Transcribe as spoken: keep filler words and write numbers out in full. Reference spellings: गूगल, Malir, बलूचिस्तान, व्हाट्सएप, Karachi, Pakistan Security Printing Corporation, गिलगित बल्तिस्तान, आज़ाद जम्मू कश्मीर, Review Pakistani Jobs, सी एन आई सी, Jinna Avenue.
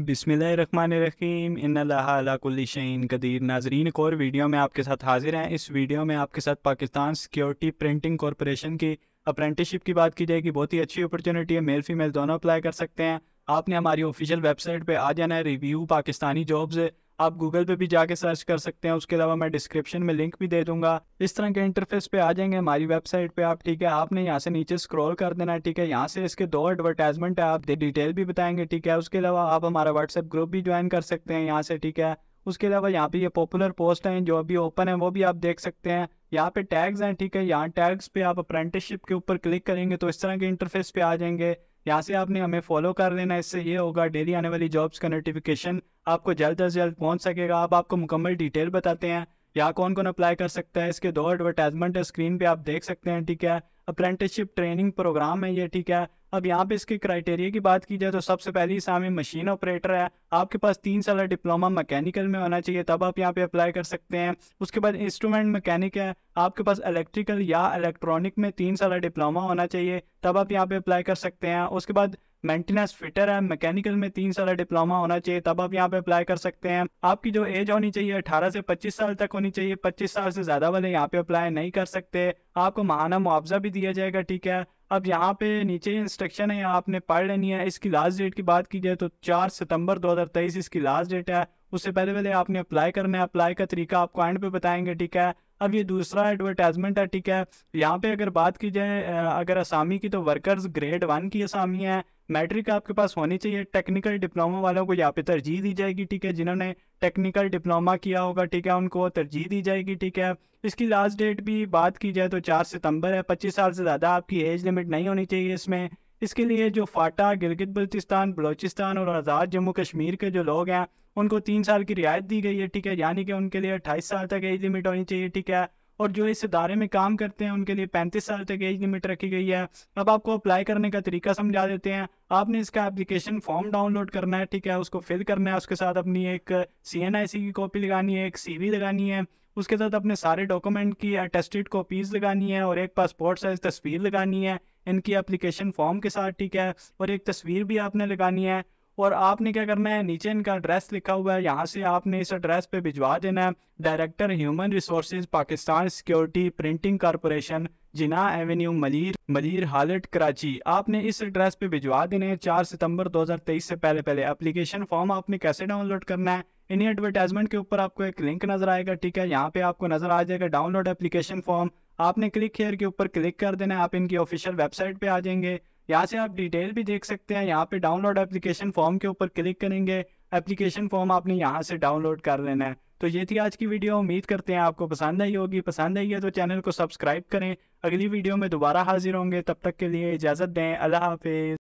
बिस्मिल्लाहिर्रहमानिर्रहीम इन्नल्लाहा अला कुल्ली शैइन कदीर। नाजरीन, एक और वीडियो में आपके साथ हाजिर हैं। इस वीडियो में आपके साथ पाकिस्तान सिक्योरिटी प्रिंटिंग कॉरपोरेशन की अप्रेंटिसशिप की बात की जाएगी। बहुत ही अच्छी अपॉर्चुनिटी है, मेल फीमेल दोनों अप्लाई कर सकते हैं। आपने हमारी ऑफिशियल वेबसाइट पे आ जाना है, रिव्यू पाकिस्तानी जॉब्स, आप गूगल पे भी जाके सर्च कर सकते हैं। उसके अलावा मैं डिस्क्रिप्शन में लिंक भी दे दूंगा। इस तरह के इंटरफेस पे आ जाएंगे हमारी वेबसाइट पे आप। ठीक है, आपने यहाँ से नीचे स्क्रॉल कर देना है। ठीक है, यहाँ से इसके दो एडवर्टाइजमेंट है, आप डिटेल भी बताएंगे। ठीक है, उसके अलावा आप हमारा व्हाट्सएप ग्रुप भी ज्वाइन कर सकते हैं यहाँ से। ठीक है, उसके अलावा यहाँ पे ये पॉपुलर पोस्ट हैं जो अभी ओपन है, वो भी आप देख सकते हैं। यहाँ पे टैग्स हैं। ठीक है, यहाँ टैग्स पे आप अप्रेंटिसशिप के ऊपर क्लिक करेंगे तो इस तरह के इंटरफेस पे आ जाएंगे। यहाँ से आपने हमें फॉलो कर लेना, इससे ये होगा डेली आने वाली जॉब्स का नोटिफिकेशन आपको जल्द से जल्द पहुँच सकेगा। आप आपको मुकम्मल डिटेल बताते हैं यहाँ कौन कौन अप्लाई कर सकता है। इसके दो एडवर्टाइजमेंट स्क्रीन पे आप देख सकते हैं। ठीक है, अप्रेंटिसशिप ट्रेनिंग प्रोग्राम है ये। ठीक है, अब यहाँ पे इसके क्राइटेरिया की बात की जाए तो सबसे पहली सामने मशीन ऑपरेटर है, आपके पास तीन साल डिप्लोमा मैकेनिकल में होना चाहिए, तब आप यहाँ पे अप्लाई कर सकते हैं। उसके बाद इंस्ट्रूमेंट मैकेनिक है, आपके पास इलेक्ट्रिकल या इलेक्ट्रॉनिक में तीन साल डिप्लोमा होना चाहिए, तब आप यहाँ पे अप्लाई कर सकते हैं। उसके बाद मेंटेनेंस फिटर है, मैकेनिकल में तीन साल डिप्लोमा होना चाहिए, तब आप यहाँ पे अप्लाई कर सकते हैं। आपकी जो एज होनी चाहिए अठारह से पच्चीस साल तक होनी चाहिए, पच्चीस साल से ज़्यादा वाले यहाँ पे अप्लाई नहीं कर सकते। आपको महाना मुआवजा भी दिया जाएगा। ठीक है, अब यहाँ पे नीचे इंस्ट्रक्शन है, आपने पढ़ लेनी है। इसकी लास्ट डेट की बात की जाए तो चार सितम्बर दो हज़ार तेईस इसकी लास्ट डेट है, उससे पहले पहले आपने अप्लाई करना है। अप्लाई का तरीका आपको एंड पे बताएंगे। ठीक है, अब ये दूसरा एडवर्टाइजमेंट है। ठीक है, यहाँ पे अगर बात की जाए अगर असामी की तो वर्कर्स ग्रेड वन की असामी है, मैट्रिक आपके पास होनी चाहिए, टेक्निकल डिप्लोमा वालों को यहाँ पे तरजीह दी जाएगी। ठीक है, जिन्होंने टेक्निकल डिप्लोमा किया होगा, ठीक है, उनको तरजीह दी जाएगी। ठीक है, इसकी लास्ट डेट भी बात की जाए तो चार सितंबर है, पच्चीस साल से ज़्यादा आपकी एज लिमिट नहीं होनी चाहिए इसमें। इसके लिए जो फाटा, गिलगित बल्तिस्तान, बलूचिस्तान और आज़ाद जम्मू कश्मीर के जो लोग हैं उनको तीन साल की रियायत दी गई है। ठीक है, यानी कि उनके लिए अट्ठाईस साल तक एज लिमिट होनी चाहिए। ठीक है, और जो इस इदारे में काम करते हैं उनके लिए पैंतीस साल तक एज लिमिट रखी गई है। अब आपको अप्लाई करने का तरीका समझा देते हैं। आपने इसका एप्लीकेशन फॉर्म डाउनलोड करना है। ठीक है, उसको फिल करना है, उसके साथ अपनी एक सी एन आई सी की कॉपी लगानी है, एक सी वी लगानी है, उसके साथ अपने सारे डॉक्यूमेंट की अटेस्टेड कॉपीज़ लगानी है और एक पासपोर्ट साइज तस्वीर लगानी है इनकी एप्लीकेशन फॉर्म के साथ। ठीक है, और एक तस्वीर भी आपने लगानी है। और आपने क्या करना है, नीचे इनका एड्रेस लिखा हुआ है, यहाँ से आपने इस एड्रेस पे भिजवा देना है। Director human resources, Pakistan security printing corporation, Jinnah Avenue, Malir Malir हालत, कराची। आपने इस एड्रेस पे भिजवा देने हैं चार सितंबर दो हज़ार तेईस से पहले पहले। एप्लीकेशन फॉर्म आपने कैसे डाउनलोड करना है, इन्हीं एडवर्टाइजमेंट के ऊपर आपको एक लिंक नज़र आएगा। ठीक है, यहाँ पे आपको नज़र आ जाएगा डाउनलोड एप्लीकेशन फॉर्म, आपने क्लिक हेयर के ऊपर क्लिक कर देना है। आप इनकी ऑफिशियल वेबसाइट पे आ जाएंगे, यहाँ से आप डिटेल भी देख सकते हैं। यहाँ पे डाउनलोड एप्लीकेशन फॉर्म के ऊपर क्लिक करेंगे, एप्लीकेशन फॉर्म आपने यहाँ से डाउनलोड कर लेना है। तो ये थी आज की वीडियो, उम्मीद करते हैं आपको पसंद आई होगी। पसंद आई है तो चैनल को सब्सक्राइब करें। अगली वीडियो में दोबारा हाजिर होंगे, तब तक के लिए इजाज़त दें। अल्लाह हाफिज़।